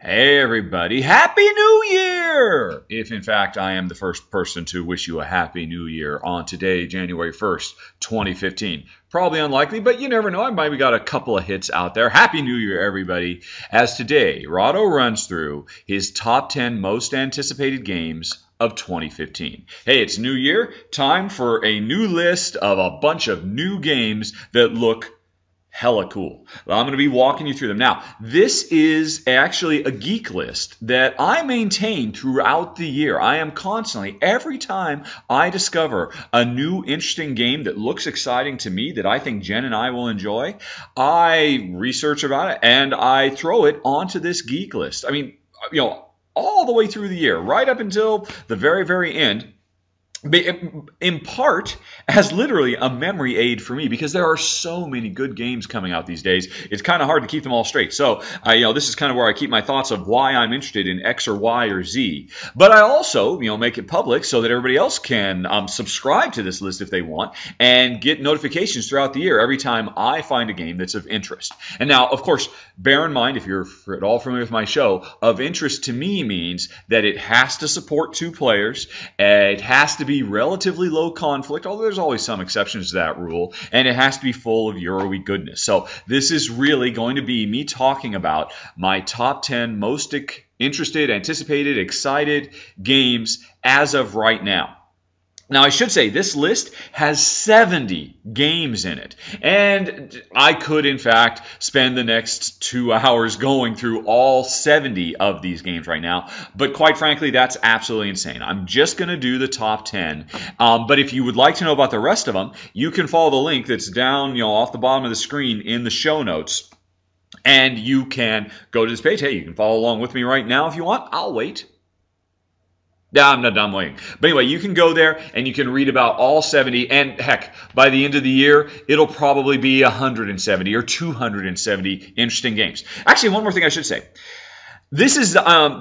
Hey everybody, Happy New Year! If in fact I am the first person to wish you a Happy New Year on today, January 1st, 2015. Probably unlikely, but you never know. I might have got a couple of hits out there. Happy New Year, everybody. As today, Rahdo runs through his top 10 most anticipated games of 2015. Hey, it's New Year. Time for a new list of a bunch of new games that look hella cool. I'm going to be walking you through them. Now, this is actually a geek list that I maintain throughout the year. I am constantly, every time I discover a new interesting game that looks exciting to me that I think Jen and I will enjoy, I research about it and I throw it onto this geek list. I mean, you know, all the way through the year, right up until the very, very end. In part, as literally a memory aid for me, because there are so many good games coming out these days, it's kind of hard to keep them all straight. So, you know, this is kind of where I keep my thoughts of why I'm interested in X or Y or Z. But I also, you know, make it public so that everybody else can subscribe to this list if they want and get notifications throughout the year every time I find a game that's of interest. And now, of course, bear in mind, if you're at all familiar with my show, of interest to me means that it has to support two players, it has to be relatively low conflict, although there's always some exceptions to that rule, and it has to be full of Euro-y goodness. So this is really going to be me talking about my top 10 most interested, anticipated, excited games as of right now. Now, I should say this list has 70 games in it, and I could, in fact, spend the next 2 hours going through all 70 of these games right now, but quite frankly, that's absolutely insane. I'm just going to do the top 10, but if you would like to know about the rest of them, you can follow the link that's down, you know, off the bottom of the screen in the show notes, and you can go to this page. Hey, you can follow along with me right now if you want. I'll wait. No, I'm not done waiting. But anyway, you can go there and you can read about all 70. And heck, by the end of the year, it'll probably be 170 or 270 interesting games. Actually, one more thing I should say. This is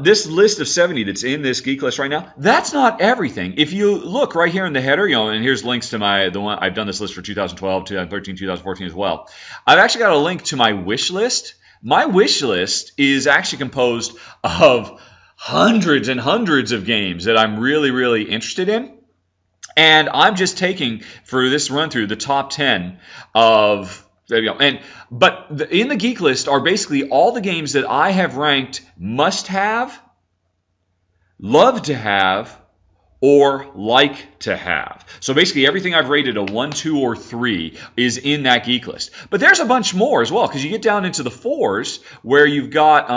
this list of 70 that's in this geek list right now. That's not everything. If you look right here in the header, you know, and here's links to the one I've done this list for 2012, 2013, 2014 as well. I've actually got a link to my wish list. My wish list is actually composed of hundreds and hundreds of games that I'm really, really interested in. And I'm just taking, for this run through, the top 10 of, there you go. But in the geek list are basically all the games that I have ranked must have, love to have, or like to have. So basically everything I've rated a 1, 2, or 3 is in that geek list. But there's a bunch more as well, because you get down into the 4s where you've got,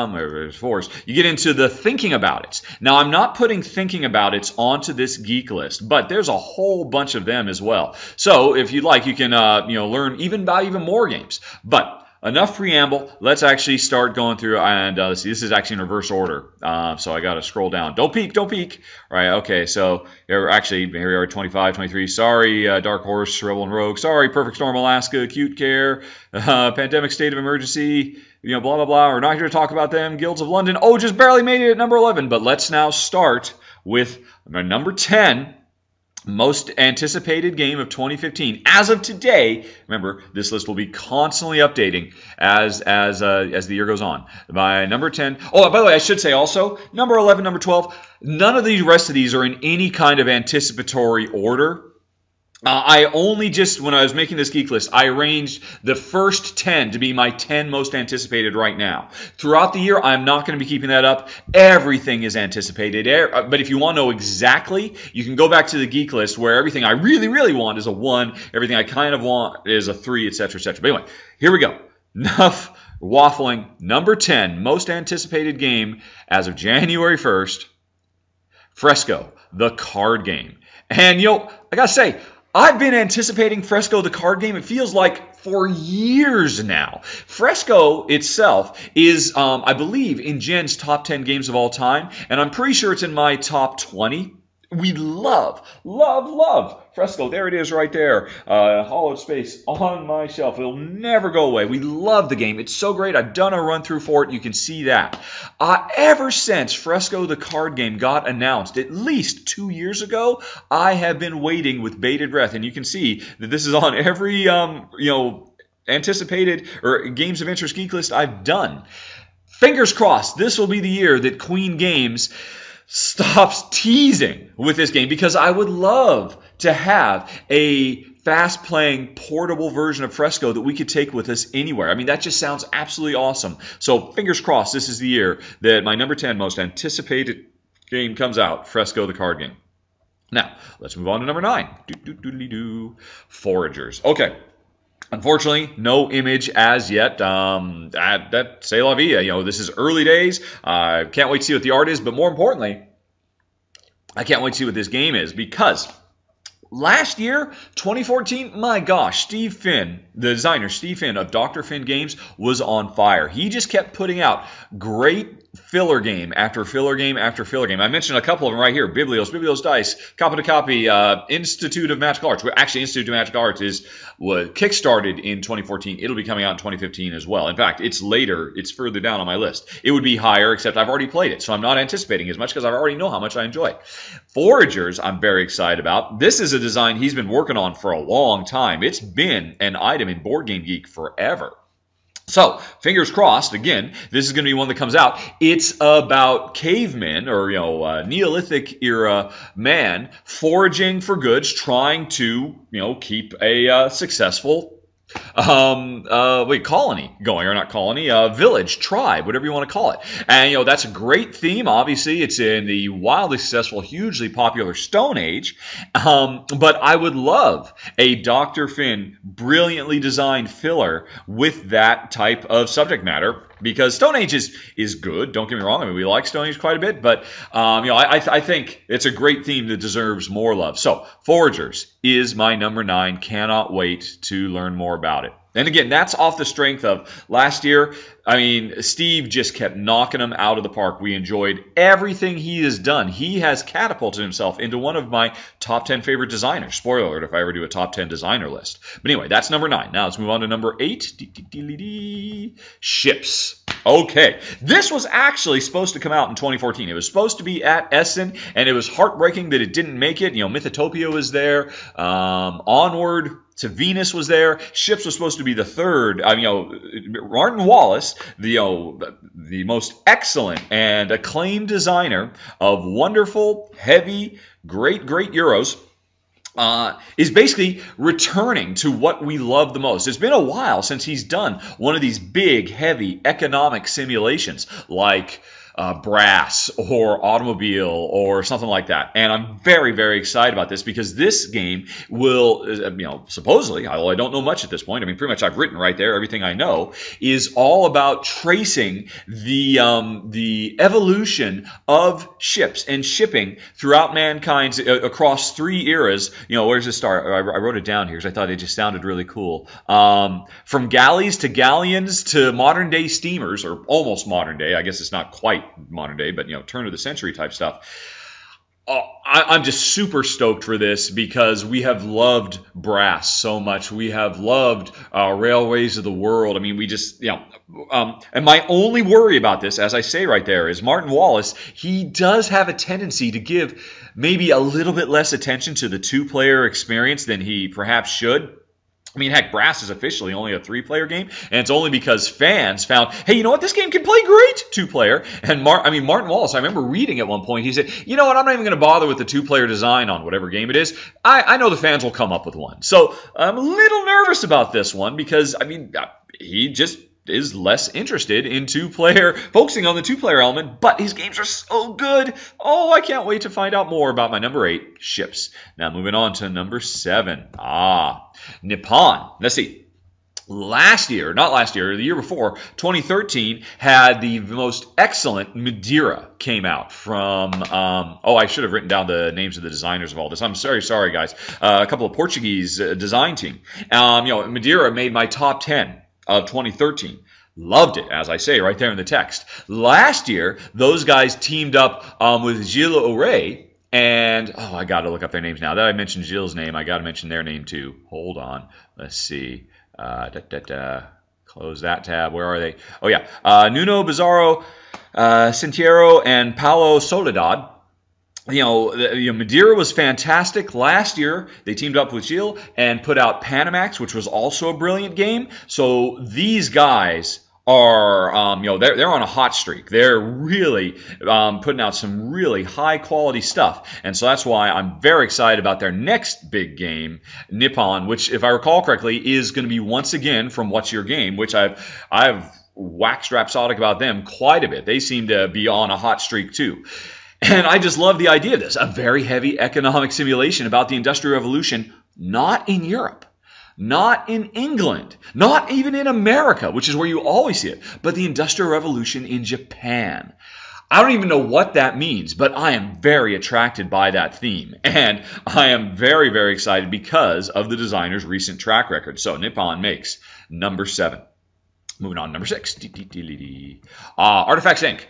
you get into the thinking about it. Now I'm not putting thinking about it onto this geek list, but there's a whole bunch of them as well. So if you'd like, you can you know, learn even about even more games. But enough preamble, let's actually start going through, and let's see, this is actually in reverse order, so I got to scroll down. Don't peek. All right, okay, so here we are, 25, 23, sorry, Dark Horse, Rebel and Rogue, sorry, Perfect Storm, Alaska, Acute Care, Pandemic State of Emergency, you know, blah, blah, blah, we're not here to talk about them, Guilds of London, oh, just barely made it at number 11, but let's now start with my number 10. Most anticipated game of 2015 as of today. Remember, this list will be constantly updating as the year goes on. My number 10. Oh, by the way, I should say also number 11, number 12. None of the rest of these are in any kind of anticipatory order. I only just, when I was making this geek list, I arranged the first 10 to be my 10 most anticipated right now. Throughout the year, I'm not going to be keeping that up. Everything is anticipated. But if you want to know exactly, you can go back to the geek list where everything I really, really want is a 1. Everything I kind of want is a 3, etc., etc. But anyway, here we go. Enough waffling. Number 10, most anticipated game as of January 1st, Fresco, the card game. And, you know, I got to say, I've been anticipating Fresco the card game, it feels like, for years now. Fresco itself is, I believe, in Jen's top 10 games of all time, and I'm pretty sure it's in my top 20. We love Fresco. There it is right there. Hollowed space on my shelf. It'll never go away. We love the game. It's so great. I've done a run through for it. You can see that. Ever since Fresco the card game got announced at least 2 years ago, I have been waiting with bated breath. And you can see that this is on every, anticipated or games of interest geek list I've done. fingers crossed, this will be the year that Queen Games stops teasing with this game, because I would love to have a fast-playing, portable version of Fresco that we could take with us anywhere. I mean, that just sounds absolutely awesome. So, fingers crossed, this is the year that my number 10 most anticipated game comes out, Fresco the card game. Now, let's move on to number 9. Foragers. Okay. Unfortunately, no image as yet. That c'est la vie. You know, this is early days. I can't wait to see what the art is, but more importantly, I can't wait to see what this game is, because last year, 2014, my gosh, Steve Finn, the designer Steve Finn of Dr. Finn Games, was on fire. He just kept putting out great filler game after filler game after filler game. I mentioned a couple of them right here. Biblios Dice, Copy to Copy, Institute of Magic Arts. Actually, Institute of Magic Arts was kickstarted in 2014. It'll be coming out in 2015 as well. In fact, it's later. It's further down on my list. It would be higher, except I've already played it, so I'm not anticipating as much because I already know how much I enjoy it. Foragers, I'm very excited about. This is a design he's been working on for a long time. It's been an item in BoardGameGeek forever. So, fingers crossed, again, this is going to be one that comes out. It's about cavemen, or, you know, Neolithic-era man foraging for goods, trying to, you know, keep a successful colony going, or not colony, village, tribe, whatever you want to call it. And, you know, that's a great theme. Obviously, it's in the wildly successful, hugely popular Stone Age. But I would love a Dr. Finn brilliantly designed filler with that type of subject matter, because Stone Age is good. Don't get me wrong. I mean, we like Stone Age quite a bit, but, you know, I think it's a great theme that deserves more love. So, Foragers is my number 9. Cannot wait to learn more about it. And again, that's off the strength of last year. I mean, Steve just kept knocking them out of the park. We enjoyed everything he has done. He has catapulted himself into one of my top 10 favorite designers. Spoiler alert if I ever do a top 10 designer list. But anyway, that's number 9. Now let's move on to number 8. Ships. Okay. This was actually supposed to come out in 2014. It was supposed to be at Essen, and it was heartbreaking that it didn't make it. You know, Mythotopia was there. Onward to Venus was there. Ships was supposed to be the third. I mean, you know, Martin Wallace, the most excellent and acclaimed designer of wonderful, heavy, great Euros, is basically returning to what we love the most. It's been a while since he's done one of these big, heavy economic simulations like Brass or Automobile or something like that. And I'm very excited about this, because this game will, you know, supposedly, although I don't know much at this point, I mean, pretty much I've written right there everything I know, is all about tracing the evolution of ships and shipping throughout mankind's, across 3 eras. You know, where's the start? I wrote it down here because I thought it just sounded really cool. From galleys to galleons to modern day steamers, or almost modern day. I guess it's not quite modern day, but, you know, turn of the century type stuff. I'm just super stoked for this, because we have loved Brass so much. We have loved Railways of the World. I mean, we just, you know, and my only worry about this, as I say right there, is Martin Wallace. He does have a tendency to give maybe a little bit less attention to the 2-player experience than he perhaps should. I mean, heck, Brass is officially only a 3-player game, and it's only because fans found, hey, you know what, this game can play great 2-player. And Martin Wallace, I remember reading at one point, he said, you know what, I'm not even going to bother with the 2-player design on whatever game it is. I know the fans will come up with one. So I'm a little nervous about this one, because, I mean, he just is less interested in 2-player, focusing on the 2-player element, but his games are so good. Oh, I can't wait to find out more about my number 8, Ships. Now moving on to number 7. Nippon. Let's see. The year before, 2013, had the most excellent Madeira came out from, I should have written down the names of the designers of all this. I'm sorry guys. A couple of Portuguese design team. You know, Madeira made my top 10 of 2013. Loved it, as I say right there in the text. Last year, those guys teamed up with Gilles O'Ray, and I gotta look up their names now. That I mentioned Gilles' name, I gotta mention their name too. Hold on, let's see. Close that tab. Where are they? Oh yeah, Nuno Bizarro, Cintiero, and Paulo Soledad. You know, Madeira was fantastic last year. They teamed up with Gilles and put out Panamax, which was also a brilliant game. So these guys are, they're on a hot streak. They're really putting out some really high quality stuff. And so that's why I'm very excited about their next big game, Nippon, which, if I recall correctly, is going to be once again from What's Your Game, which I've waxed rhapsodic about them quite a bit. They seem to be on a hot streak too. And I just love the idea of this, a very heavy economic simulation about the Industrial Revolution, not in Europe, not in England, not even in America, which is where you always see it, but the Industrial Revolution in Japan. I don't even know what that means, but I am very attracted by that theme. And I am very, very excited because of the designer's recent track record. So Nippon makes number 7. Moving on, number 6. Artifacts, Inc.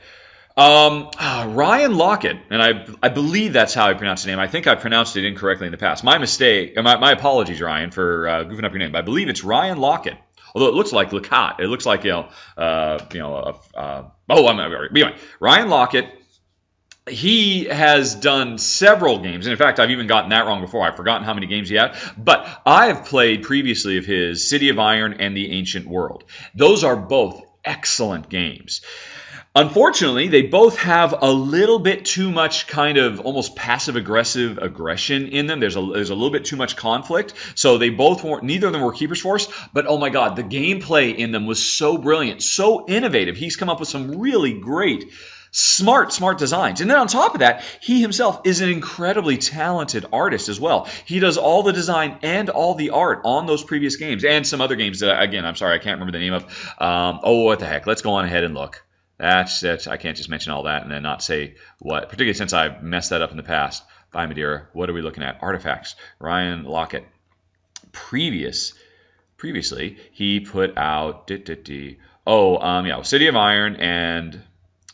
Ryan Lockett, and I believe that's how I pronounce the name. I think I pronounced it incorrectly in the past. My mistake, my apologies, Ryan, for goofing up your name. But I believe it's Ryan Lockett, although it looks like Leacock. It looks like, anyway, Ryan Lockett. He has done several games, and in fact, I've even gotten that wrong before. I've forgotten how many games he had, but I have played previously of his City of Iron and The Ancient World. Those are both excellent games. Unfortunately, they both have a little bit too much kind of almost passive-aggressive aggression in them. There's a little bit too much conflict, so they both weren't. Neither of them were Keeper's Force, but oh my God, the gameplay in them was so brilliant, so innovative. He's come up with some really great, smart designs. And then on top of that, he himself is an incredibly talented artist as well. He does all the design and all the art on those previous games and some other games that, again, I'm sorry, I can't remember the name of. What the heck? Let's go on ahead and look. That's it. I can't just mention all that and then not say what, particularly since I messed that up in the past. By Madeira, what are we looking at? Artifacts. Ryan Lockett. Previously, he put out City of Iron and...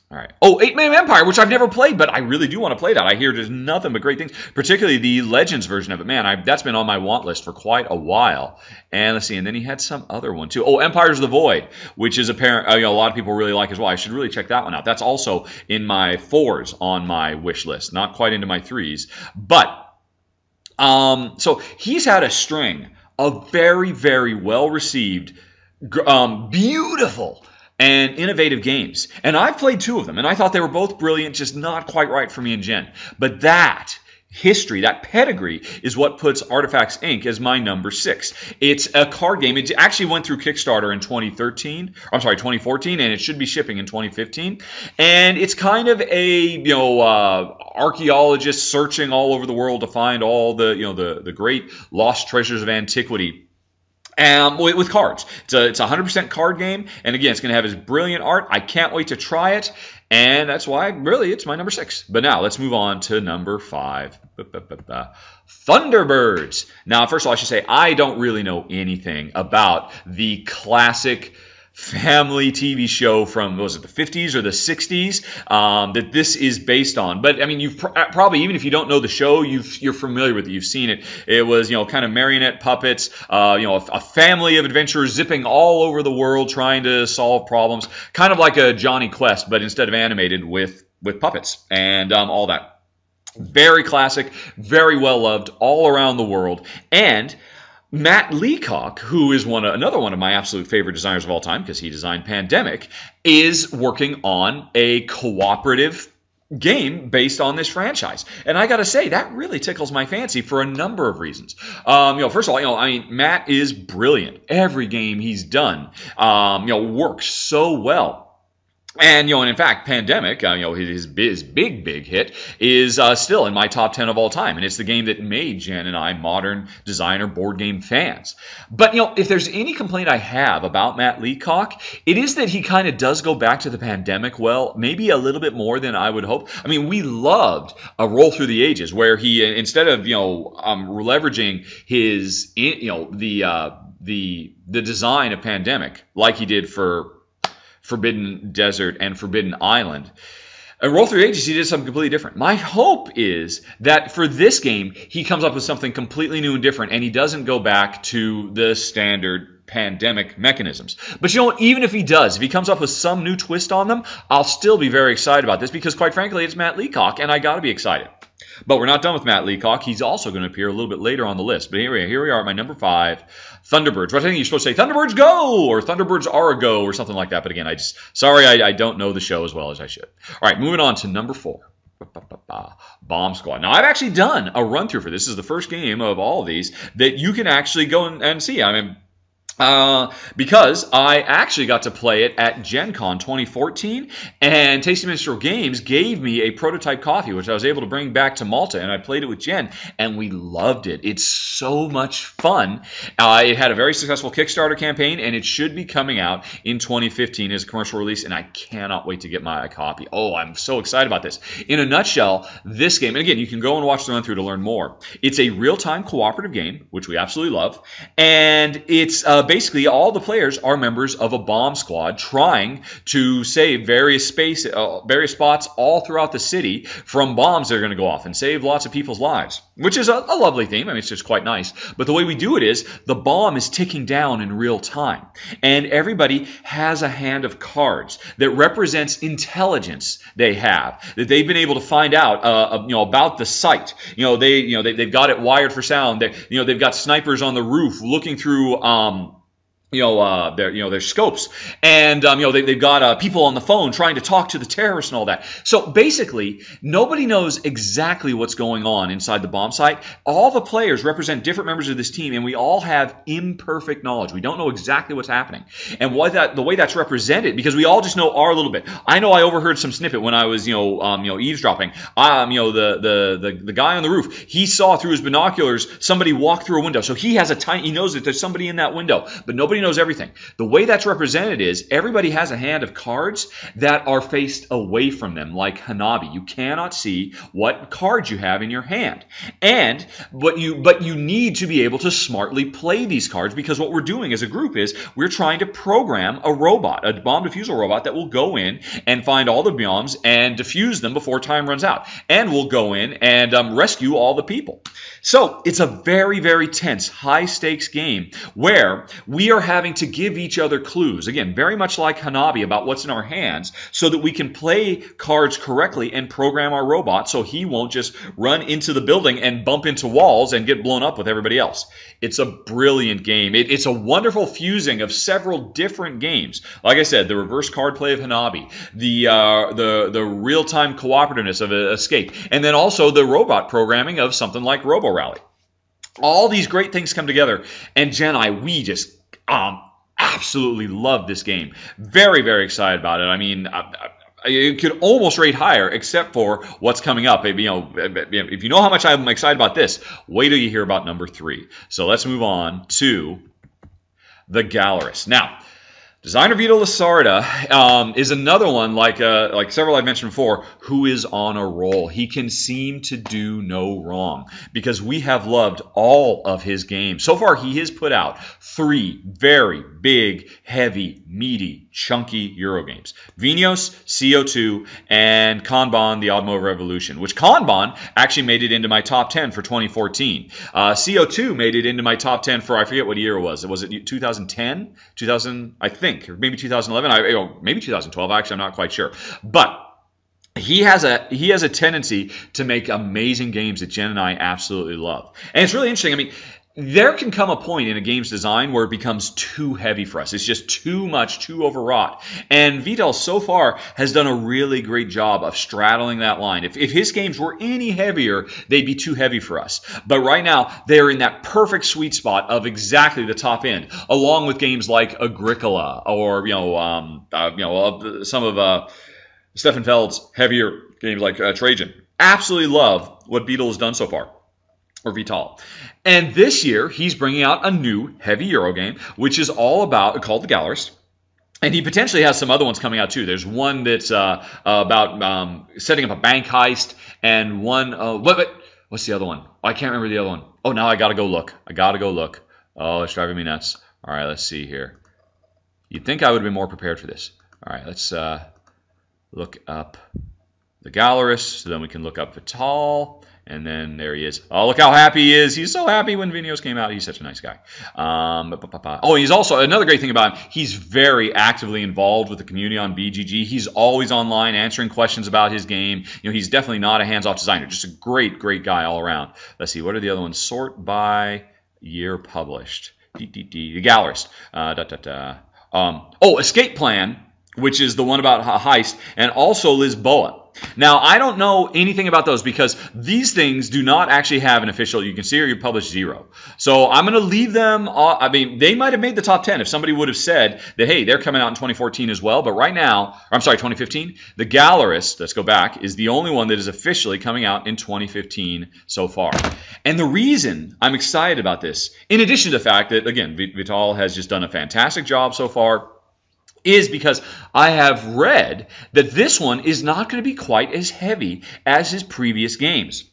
All right. 8-Man Empire, which I've never played, but I really do want to play that. I hear there's nothing but great things, particularly the Legends version of it. Man, that's been on my want list for quite a while. And let's see, and then he had some other one too. Empires of the Void, which is apparent a lot of people really like as well. I should really check that one out. That's also in my 4s on my wish list. Not quite into my 3s, but so he's had a string of very, very well received, beautiful and innovative games. And I've played 2 of them, and I thought they were both brilliant, just not quite right for me and Jen. But that history, that pedigree, is what puts Artifacts, Inc. as my number 6. It's a card game. It actually went through Kickstarter in 2014, and it should be shipping in 2015. And it's kind of a, archaeologist searching all over the world to find all the great lost treasures of antiquity. With cards. It's a 100% card game, and again, it's going to have his brilliant art. I can't wait to try it, and that's why, really, it's my number 6. But now, let's move on to number 5. Thunderbirds. Now, first of all, I should say, I don't really know anything about the classic family TV show from, was it the 50s or the 60s, that this is based on. But, I mean, you've probably, even if you don't know the show, you're familiar with it. You've seen it. It was, kind of marionette puppets, a family of adventurers zipping all over the world trying to solve problems, kind of like a Johnny Quest, but instead of animated with puppets and all that. Very classic, very well-loved all around the world. And Matt Leacock, who is another one of my absolute favorite designers of all time because he designed Pandemic, is working on a cooperative game based on this franchise. And I got to say, that really tickles my fancy for a number of reasons. First of all, Matt is brilliant. Every game he's done, works so well. And, and in fact, Pandemic, his big hit is still in my top 10 of all time. And it's the game that made Jen and I modern designer board game fans. But, if there's any complaint I have about Matt Leacock, it is that he kind of does go back to the Pandemic, maybe a little bit more than I would hope. I mean, we loved A Roll Through the Ages, where he, instead of, leveraging his, the design of Pandemic, like he did for Forbidden Desert and Forbidden Island. And Roll Through Ages, he did something completely different. My hope is that for this game, he comes up with something completely new and different, and he doesn't go back to the standard Pandemic mechanisms. But you know what? Even if he does, if he comes up with some new twist on them, I'll still be very excited about this because, quite frankly, it's Matt Leacock, and I got to be excited. But we're not done with Matt Leacock. He's also going to appear a little bit later on the list. But anyway, here we are at my number 5, Thunderbirds. Well, I think you're supposed to say Thunderbirds go or Thunderbirds are a go or something like that. But again, I don't know the show as well as I should. All right, moving on to number 4. Bomb Squad. Now, I've actually done a run-through for this. This is the first game of all of these that you can actually go and see. I mean, because I actually got to play it at Gen Con 2014, and Tasty Minstrel Games gave me a prototype coffee, which I was able to bring back to Malta, and I played it with Jen, and we loved it. It's so much fun. It had a very successful Kickstarter campaign, and it should be coming out in 2015 as a commercial release, and I cannot wait to get my copy. Oh, I'm so excited about this. In a nutshell, this game, and again, you can go and watch the run-through to learn more. It's a real-time cooperative game, which we absolutely love, and it's basically, all the players are members of a bomb squad trying to save various spots all throughout the city from bombs that are going to go off and save lots of people's lives, which is a lovely theme. I mean, it's just quite nice. But the way we do it is the bomb is ticking down in real time, and everybody has a hand of cards that represents intelligence they have that they've been able to find out, about the site. They've got it wired for sound. They've got snipers on the roof looking through. Their scopes, and they've got people on the phone trying to talk to the terrorists and all that. So basically, nobody knows exactly what's going on inside the bomb site. All the players represent different members of this team, and we all have imperfect knowledge. We don't know exactly what's happening, and the way that's represented, because we all just know our little bit. I know I overheard some snippet when I was eavesdropping. The guy on the roof, he saw through his binoculars somebody walk through a window, so he knows that there's somebody in that window, but nobody knows everything. The way that's represented is everybody has a hand of cards that are faced away from them, like Hanabi. You cannot see what cards you have in your hand, but you need to be able to smartly play these cards, because what we're doing as a group is we're trying to program a robot, a bomb defusal robot, that will go in and find all the bombs and defuse them before time runs out, and will go in and rescue all the people. So it's a very, very tense, high stakes game where we are having to give each other clues, again, very much like Hanabi, about what's in our hands, so that we can play cards correctly and program our robot so he won't just run into the building and bump into walls and get blown up with everybody else. It's a brilliant game. It's a wonderful fusing of several different games. Like I said, the reverse card play of Hanabi, the real-time cooperativeness of Escape, and then also the robot programming of something like RoboRally. All these great things come together, and Jen and I, we just absolutely love this game. Very, very excited about it. I mean, it could almost rate higher, except for what's coming up. If you know how much I'm excited about this, wait till you hear about number 3. So let's move on to The Gallerist. Now, designer Vito Lasarda is another one, like several I've mentioned before, who is on a roll. He can seem to do no wrong, because we have loved all of his games. So far, he has put out 3 very big, heavy, meaty, chunky Euro games. Vinos, CO2, and Kanban, The Automotive Revolution, which Kanban actually made it into my top 10 for 2014. CO2 made it into my top 10 for, I forget what year it was. Was it 2010? 2000, I think. Or maybe 2011, maybe 2012. Actually, I'm not quite sure. But he has a tendency to make amazing games that Jen and I absolutely love, and it's really interesting. I mean, there can come a point in a game's design where it becomes too heavy for us. It's just too much, too overwrought. And Vital so far has done a really great job of straddling that line. If his games were any heavier, they'd be too heavy for us. But right now, they're in that perfect sweet spot of exactly the top end, along with games like Agricola or some of Stefan Feld's heavier games like Trajan. Absolutely love what Vital has done so far. Or Vital. And this year, he's bringing out a new heavy Euro game, which is all about, called The Gallerist. And he potentially has some other ones coming out too. There's one that's about setting up a bank heist, and one, what's the other one? Oh, I can't remember the other one. Oh, now I gotta go look. Oh, it's driving me nuts. All right, let's see here. You'd think I would have been more prepared for this. All right, let's look up The Gallerist, so then we can look up Vital, and then there he is. Oh, look how happy he is. He's so happy when Vinos came out. He's such a nice guy. Oh, he's also, another great thing about him, he's very actively involved with the community on BGG. He's always online answering questions about his game. You know, he's definitely not a hands-off designer. Just a great, great guy all around. Let's see, what are the other ones? Sort by year published. The Gallerist. Oh, Escape Plan, which is the one about heist, and also Lisboa. Now, I don't know anything about those because these things do not actually have an official. You can see here, you publish zero. So I'm going to leave them. I mean, they might have made the top 10 if somebody would have said that, hey, they're coming out in 2014 as well. But right now, I'm sorry, 2015, The Gallerist, let's go back, is the only one that is officially coming out in 2015 so far. And the reason I'm excited about this, in addition to the fact that, again, Vital has just done a fantastic job so far, is because I have read that this one is not going to be quite as heavy as his previous games.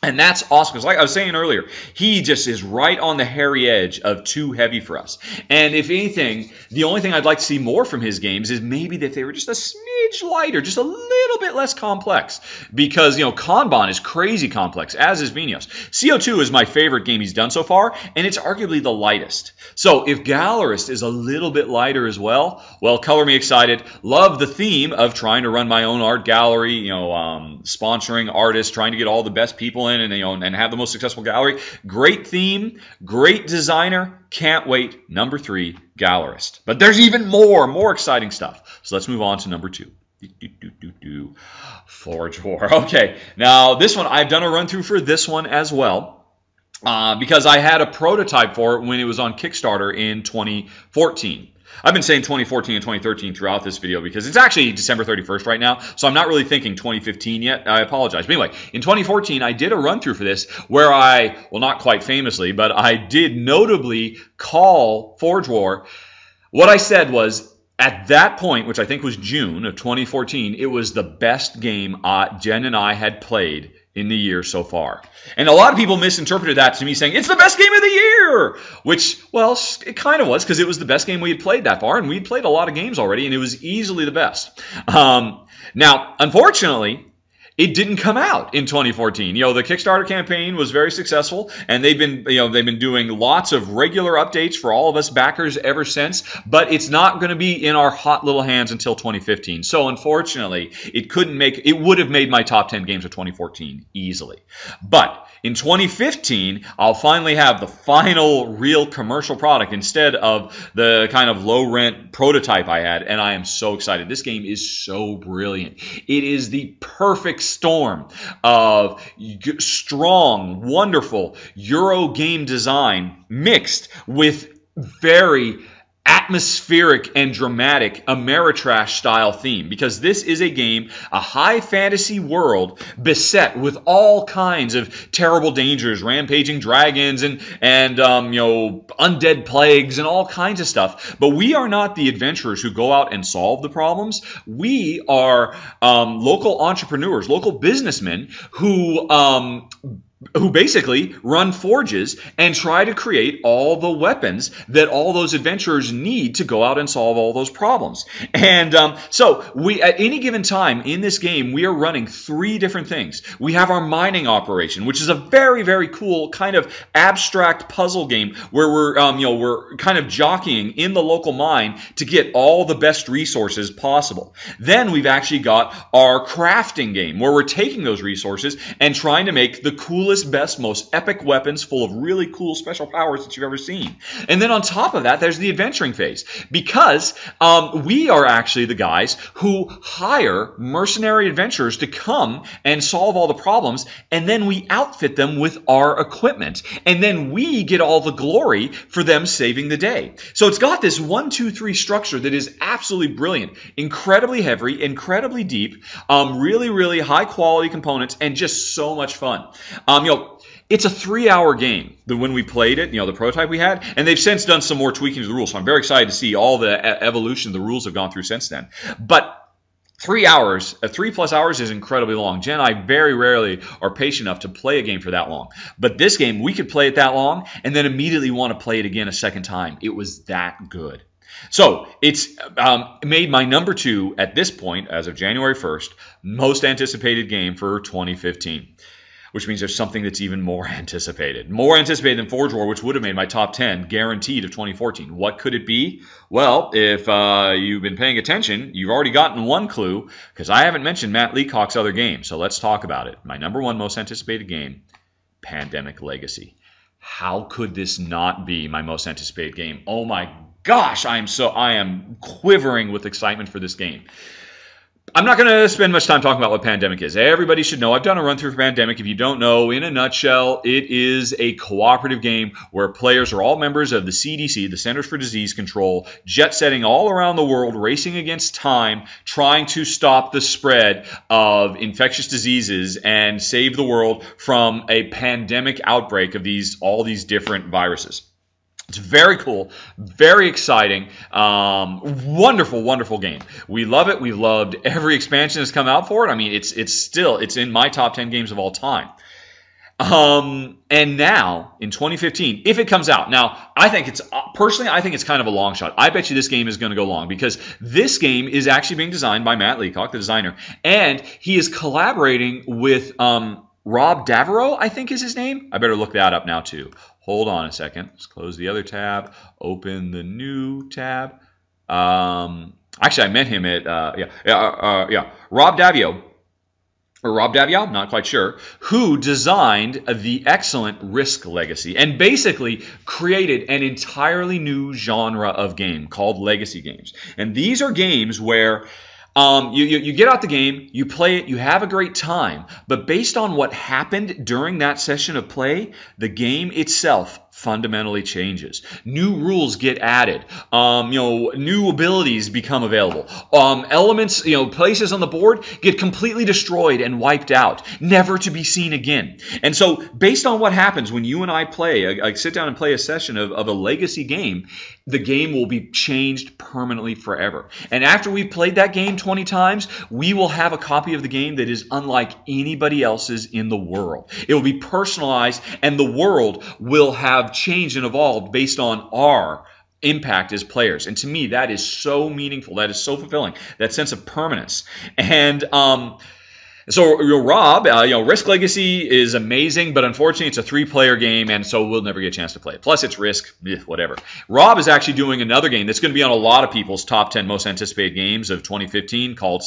And that's awesome, because like I was saying earlier, he just is right on the hairy edge of too heavy for us. And if anything, the only thing I'd like to see more from his games is maybe that they were just a smidge lighter, just a little bit less complex. Because, you know, Kanban is crazy complex, as is Vinos. CO2 is my favorite game he's done so far, and it's arguably the lightest. So if Gallerist is a little bit lighter as well, well, color me excited. Love the theme of trying to run my own art gallery, you know, sponsoring artists, trying to get all the best people in and, you know, and have the most successful gallery. Great theme, great designer. Can't wait. Number 3, Gallerist. But there's even more exciting stuff. So let's move on to number 2. Forge War. Okay, now this one, I've done a run through for this one as well. Because I had a prototype for it when it was on Kickstarter in 2014. I've been saying 2014 and 2013 throughout this video because it's actually December 31st right now, so I'm not really thinking 2015 yet. I apologize. But anyway, in 2014, I did a run-through for this where I, well, not quite famously, but I did notably call Forge War. What I said was, at that point, which I think was June of 2014, it was the best game Jen and I had played in the year so far. And a lot of people misinterpreted that to me saying, it's the best game of the year! Which, well, it kind of was, because it was the best game we had played that far, and we had played a lot of games already, and it was easily the best. Now, unfortunately, it didn't come out in 2014. You know, the Kickstarter campaign was very successful, and they've been doing lots of regular updates for all of us backers ever since, but it's not going to be in our hot little hands until 2015. So unfortunately, it would have made my top 10 games of 2014 easily. But in 2015, I'll finally have the final real commercial product instead of the kind of low rent prototype I had, and I am so excited. This game is so brilliant. It is the perfect storm of strong, wonderful Euro game design mixed with very atmospheric and dramatic Ameritrash style theme, because this is a game, a high fantasy world beset with all kinds of terrible dangers, rampaging dragons and you know, undead plagues and all kinds of stuff. But we are not the adventurers who go out and solve the problems. We are local entrepreneurs, local businessmen who basically run forges and try to create all the weapons that all those adventurers need to go out and solve all those problems. And so we, at any given time in this game, we are running 3 different things. We have our mining operation, which is a very, very cool kind of abstract puzzle game where we're kind of jockeying in the local mine to get all the best resources possible. Then we've actually got our crafting game where we're taking those resources and trying to make the coolest, best, most epic weapons full of really cool special powers that you've ever seen. And then on top of that, there's the adventuring phase, because we are actually the guys who hire mercenary adventurers to come and solve all the problems, and then we outfit them with our equipment, and then we get all the glory for them saving the day. So it's got this 1-2-3 structure that is absolutely brilliant, incredibly heavy, incredibly deep, really, really high quality components, and just so much fun. You know, it's a 3-hour game. When we played it, you know, the prototype we had, and they've since done some more tweaking to the rules. So I'm very excited to see all the evolution the rules have gone through since then. But 3 hours, 3+ hours is incredibly long. Jen and I very rarely are patient enough to play a game for that long. But this game, we could play it that long and then immediately want to play it again a second time. It was that good. So it's made my number 2 at this point, as of January 1st, most anticipated game for 2015, which means there's something that's even more anticipated than Forge War, which would have made my top 10 guaranteed of 2014. What could it be? Well, if you've been paying attention, you've already gotten one clue, because I haven't mentioned Matt Leacock's other game, so let's talk about it. My number 1 most anticipated game, Pandemic Legacy. How could this not be my most anticipated game? Oh my gosh, I am quivering with excitement for this game. I'm not going to spend much time talking about what Pandemic is. Everybody should know. I've done a run-through for Pandemic. If you don't know, in a nutshell, it is a cooperative game where players are all members of the CDC, the Centers for Disease Control, jet-setting all around the world, racing against time, trying to stop the spread of infectious diseases and save the world from a pandemic outbreak of all these different viruses. It's very cool, very exciting, wonderful, wonderful game. We love it. We loved every expansion that's come out for it. I mean, it's still in my top 10 games of all time. And now, in 2015, if it comes out. Now, I think it's kind of a long shot. I bet you this game is going to go long, because this game is actually being designed by Matt Leacock, the designer, and he is collaborating with Rob Daviau, I think is his name. I better look that up now, too. Hold on a second. Let's close the other tab. Open the new tab. Actually, I met him at Rob Daviau, not quite sure, who designed the excellent Risk Legacy and basically created an entirely new genre of game called legacy games. And these are games where you get out the game, you play it, you have a great time, but based on what happened during that session of play, the game itself fundamentally changes. New rules get added. New abilities become available. Elements, places on the board get completely destroyed and wiped out, never to be seen again. And so, based on what happens when you and I play, I sit down and play a session of a legacy game, the game will be changed permanently forever. And after we've played that game 20 times, we will have a copy of the game that is unlike anybody else's in the world. It will be personalized, and the world will have changed and evolved based on our impact as players. And to me, that is so meaningful. That is so fulfilling. That sense of permanence. And so Rob, Risk Legacy is amazing, but unfortunately it's a 3-player game, and so we'll never get a chance to play it. Plus it's Risk, whatever. Rob is actually doing another game that's going to be on a lot of people's top 10 most anticipated games of 2015 called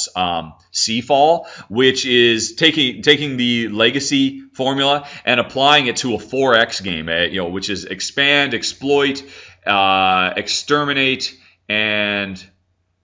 Seafall, which is taking the Legacy formula and applying it to a 4X game, which is expand, exploit, exterminate, and...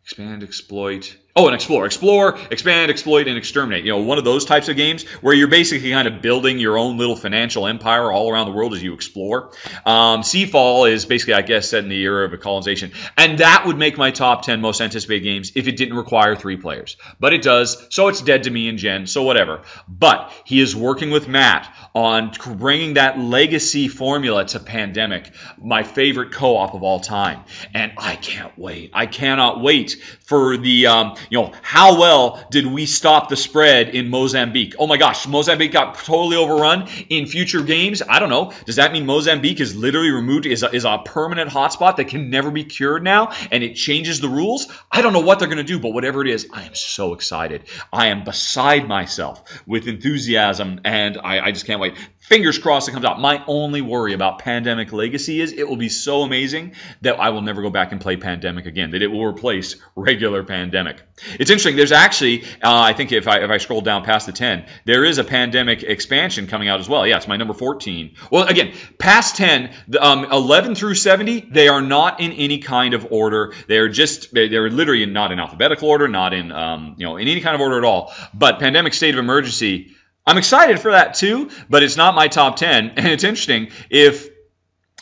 Expand, exploit... Oh, and explore. Explore, expand, exploit, and exterminate. One of those types of games where you're basically kind of building your own little financial empire all around the world as you explore. Seafall is basically, I guess, set in the era of colonization. And that would make my top 10 most anticipated games if it didn't require 3 players. But it does, so it's dead to me and Jen, so whatever. But he is working with Matt on bringing that legacy formula to Pandemic, my favorite co-op of all time. And I can't wait. I cannot wait for the, how well did we stop the spread in Mozambique? Oh my gosh, Mozambique got totally overrun in future games. I don't know. Does that mean Mozambique is literally removed, is a permanent hotspot that can never be cured now, and it changes the rules? I don't know what they're going to do, but whatever it is, I am so excited. I am beside myself with enthusiasm, and I just can't wait. Fingers crossed it comes out. My only worry about Pandemic Legacy is it will be so amazing that I will never go back and play Pandemic again, that it will replace regular Pandemic. It's interesting. There's actually, I think if I scroll down past the 10, there is a Pandemic expansion coming out as well. Yeah, it's my number 14. Well, again, past 10, 11 through 70, they are not in any kind of order. They're literally not in alphabetical order, not in, in any kind of order at all. But Pandemic State of Emergency, I'm excited for that too, but it's not my top 10. And it's interesting, if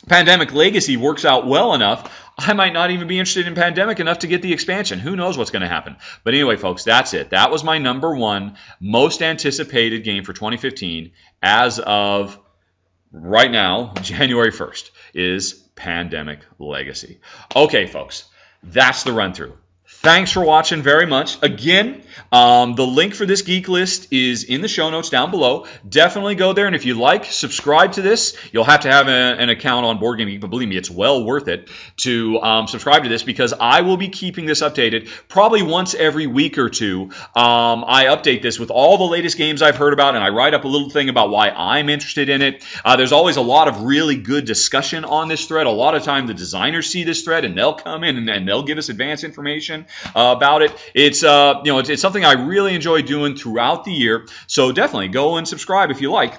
Pandemic Legacy works out well enough, I might not even be interested in Pandemic enough to get the expansion. Who knows what's going to happen? But anyway, folks, that's it. That was my number 1 most anticipated game for 2015 as of right now, January 1st, is Pandemic Legacy. Okay, folks, that's the run-through. Thanks for watching very much. Again, the link for this geek list is in the show notes down below. Definitely go there, and if you like, subscribe to this. You'll have to have an account on BoardGameGeek, but believe me, it's well worth it to subscribe to this, because I will be keeping this updated probably once every week or two. I update this with all the latest games I've heard about, and I write up a little thing about why I'm interested in it. There's always a lot of really good discussion on this thread. A lot of time the designers see this thread, and they'll come in and they'll give us advanced information about it. It's something I really enjoy doing throughout the year, so definitely go and subscribe if you like.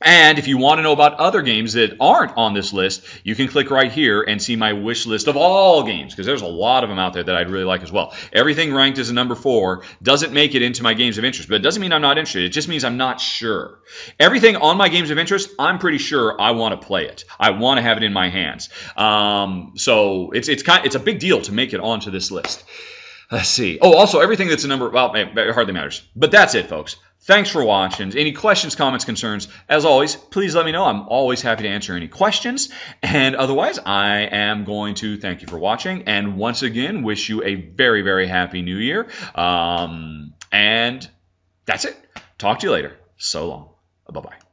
And if you want to know about other games that aren't on this list, you can click right here and see my wish list of all games, because there's a lot of them out there that I'd really like as well. Everything ranked as a number 4 doesn't make it into my games of interest, but it doesn't mean I'm not interested. It just means I'm not sure. Everything on my games of interest, I'm pretty sure I want to play it. I want to have it in my hands. So it's a big deal to make it onto this list. Let's see. Oh, also, everything that's a number, well, it hardly matters. But that's it, folks. Thanks for watching. Any questions, comments, concerns, as always, please let me know. I'm always happy to answer any questions. And otherwise, I am going to thank you for watching. And once again, wish you a very, very happy new year. And that's it. Talk to you later. So long. Bye-bye.